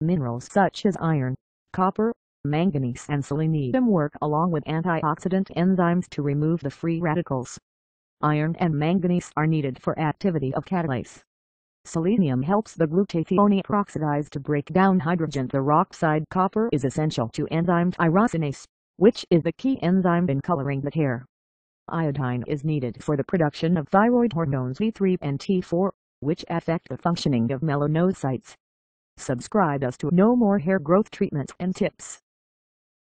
Minerals such as iron, copper, manganese and selenium work along with antioxidant enzymes to remove the free radicals. Iron and manganese are needed for activity of catalase. Selenium helps the glutathione peroxidase to break down hydrogen peroxide. Copper is essential to enzyme tyrosinase, which is the key enzyme in coloring the hair. Iodine is needed for the production of thyroid hormones T3 and T4, which affect the functioning of melanocytes. Subscribe us to know more hair growth treatments and tips.